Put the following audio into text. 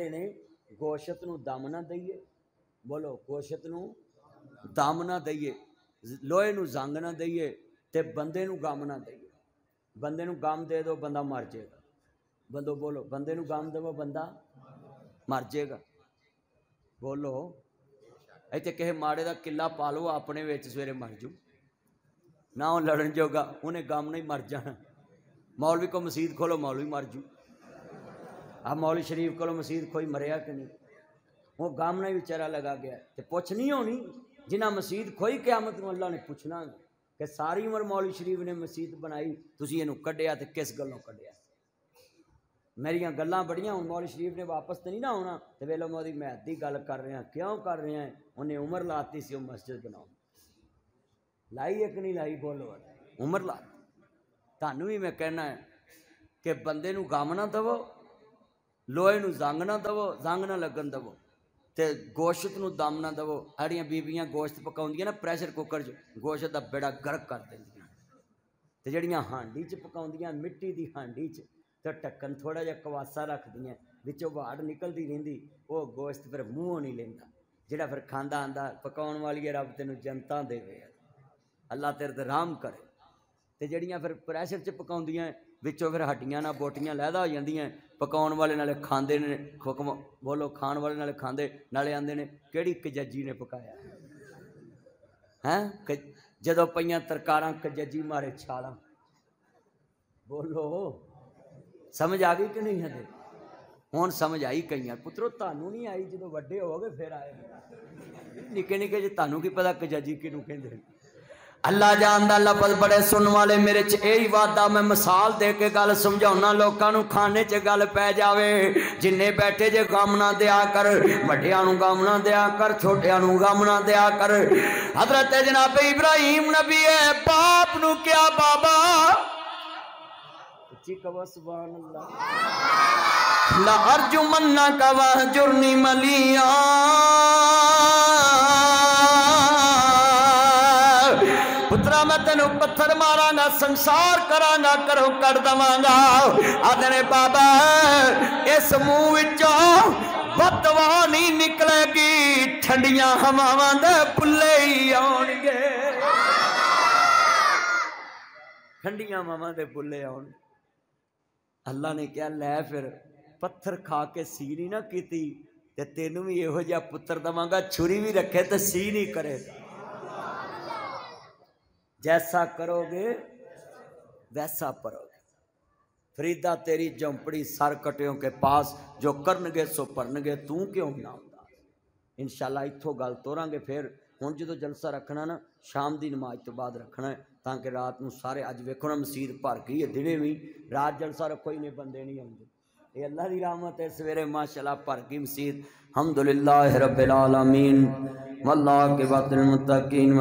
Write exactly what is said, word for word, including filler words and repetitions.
देने गोश्त नू दम ना दईए, बोलो गोश्त नू दम ना दईए, लोहे नू जंग ना दईए, ते बंदे नू गम ना दईए। बंदे नू गम दे दो बंदा मर जाएगा, बंदो बोलो बंदे नू गम देवो बंदा मर जाएगा। बोलो इतने किसी माड़े का किला पा लो अपने विच सवेरे मर जाऊ ना, वो लड़न जोगा उन्हें गम नहीं मर जाना। मौलवी को मसीद खोलो मौलवी मर जू, आ मौलवी शरीफ को मसीद कोई मरिया कि नहीं, वो गम नहीं बेचारा लगा गया। तो पुछ नहीं होनी जिन्हें मसीद खोई, क्यामत में अल्लाह ने पूछना कि सारी उम्र मौलवी शरीफ ने मसीद बनाई, तुसी इहनूं कढ़िया ते किस गल्लों कढ़िया। मेरिया गल्लां बड़ियां, हुण मौलवी शरीफ ने वापस तो नहीं ना आना, तो वेलो मोदी मैं अद्धी गल कर रहा, क्यों कर रहा है, उन्हें उम्र लाती सी मस्जिद बनाओ, लाई एक नहीं लाई, बोलो उम्र ला। थानू भी मैं कहना है कि बंदे नू गम ना दवो, लोहे नू जंग ना दवो, जंग ना लगन दवो, ते गोश्त नू दम ना दवो। साड़ियाँ बीबियां गोश्त पकाउंदियां ना प्रेशर कुकर च, गोश्त दा बेड़ा गर्क कर दिंदियां, ते जड़ियां हांडी च पकाउंदियां मिट्टी दी हांडी च, ते ढक्कन थोड़ा जिहा कवासा रखदियां, विचों वाड़ निकलदी रहिंदी, वो गोश्त फिर मूँहों नहीं लैंदा, जिहड़ा फिर खांदा आंदा पकाउण वाली है रब तैनूं जनता देवे, अल्लाह तेरे ते राम करे। तो जड़ियाँ फिर प्रेशर च पकाउंदियां विचों फिर हड्डियां ना बोटियां लैदा हो जांदियां, पकाउण वाले नाले खांदे ने, हुक्म बोलो खाण वाले नाले खांदे, नाले आंदे ने किहड़ी कजज्जी ने पकाया है, जदों पईयां तरकारां कजज्जी मारे छालां, बोलो समझ आ गई कि नहीं हजे, हुण समझ आई कईयां पुत्रो, तुहानूं नहीं आई, जदों वड्डे होवोगे फिर आएगी, निक्के निक्के जे तुहानूं की पता कजज्जी किहनूं कहिंदे। अल्लाह जानदा, अल्लाह पर बड़े सुन वाले, मेरे च यही वादा, मैं मिसाल दे के गल समझाउना, लोकां नू खाने च गल पै जावे। जिन्ने बैठे जे गम ना दिया कर, वड्डियां नू गम ना दिया कर, छोटियां नू गम ना दिया कर। हजरत जनाब इब्राहिम नबी है, बाप नू क्या बाबा, उच्ची कहो सुभान अल्लाह। ला अर्जुमन्ना का वहजुरनी मलिया, पत्थर मारांगा, संसार करांगा, करो कर दवांगा। आदने बाबा इस मुंह विचों बदवा नहीं निकलेगी, ठंडियां हवावां दे पुल्ले ही आउणगे, ठंडियां हवावां दे पुल्ले आउण। अल्लाह ने कहा लै फिर पत्थर खा के सी नहीं ना कीती, ते तेनू भी इहो जिहा पुत्र दवांगा, छुरी भी रखे ते सी नहीं करे, जैसा करोगे वैसा परोगे। फरीदा तेरी झोंपड़ी सर कटियों के पास, जो करनगे सो भरनगे, तू क्यों ना उदास। इंशाल्लाह इत्थों गल तोरांगे फिर, हुण जदों जलसा रखना ना शाम की नमाज तो बाद रखना है, ताकि रात नूं सारे, अज वेखो ना मसीद भर गई है, दिने भी रात जलसा रखो, इन्ने बंदे नहीं आउंदे, ये अल्लाह की रहमत है। सवेरे माशाल्लाह भर गई मसीद, अल्हम्दुलिल्लाह रब्बिल आलमीन, वल्लाह के बातिल मुत्तकीन।